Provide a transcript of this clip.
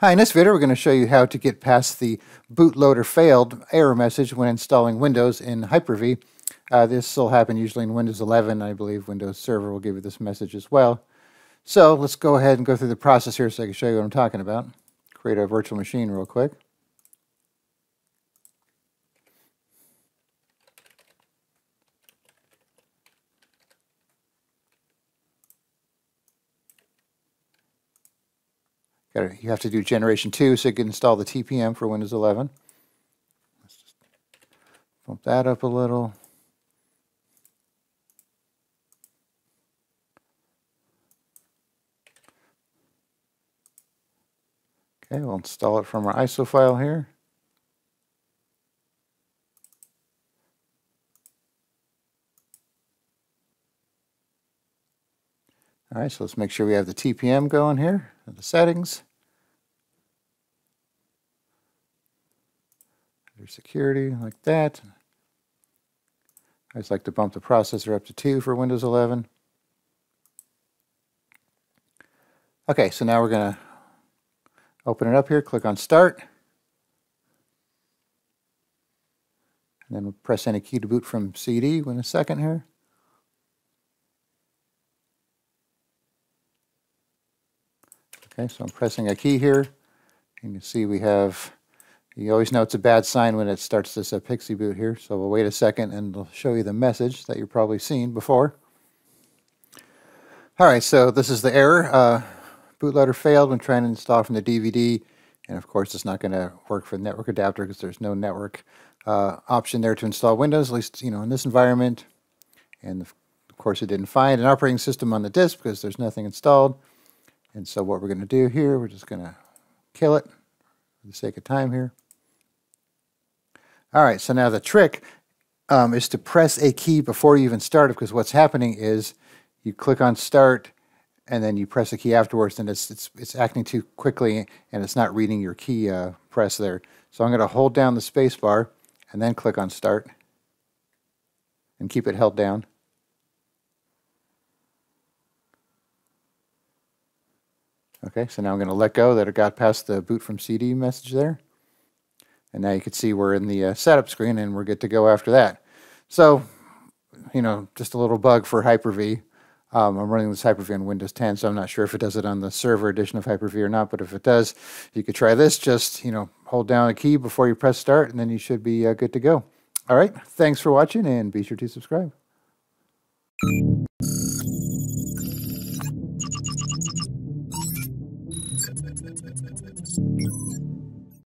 Hi, in this video we're going to show you how to get past the bootloader failed error message when installing Windows in Hyper-V. This will happen usually in Windows 11. I believe Windows Server will give you this message as well. So let's go ahead and go through the process here so I can show you what I'm talking about. Create a virtual machine real quick. You have to do Generation 2 so you can install the TPM for Windows 11. Let's just bump that up a little. Okay, we'll install it from our ISO file here. All right, so let's make sure we have the TPM going here, the settings, under security, like that. I just like to bump the processor up to 2 for Windows 11. Okay, so now we're going to open it up here, click on Start, and then we'll press any key to boot from CD in a second here. Okay, so I'm pressing a key here, and you see we have, you always know it's a bad sign when it starts this Pixie boot here, so we'll wait a second and it'll show you the message that you've probably seen before. Alright, so this is the error. Bootloader failed when trying to install from the DVD, and of course it's not going to work for the network adapter because there's no network option there to install Windows, at least in this environment. And of course it didn't find an operating system on the disk because there's nothing installed. And so what we're going to do here, we're just going to kill it for the sake of time here. All right, so now the trick is to press a key before you even start it, because what's happening is you click on Start and then you press a key afterwards, and it's acting too quickly and it's not reading your key press there. So I'm going to hold down the space bar and then click on Start and keep it held down. Okay, so now I'm going to let go that it got past the boot from CD message there. And now you can see we're in the setup screen and we're good to go after that. So, just a little bug for Hyper-V. I'm running this Hyper-V on Windows 10, so I'm not sure if it does it on the server edition of Hyper-V or not, but if it does, you could try this. Just, hold down a key before you press Start, and then you should be good to go. All right, thanks for watching, and be sure to subscribe.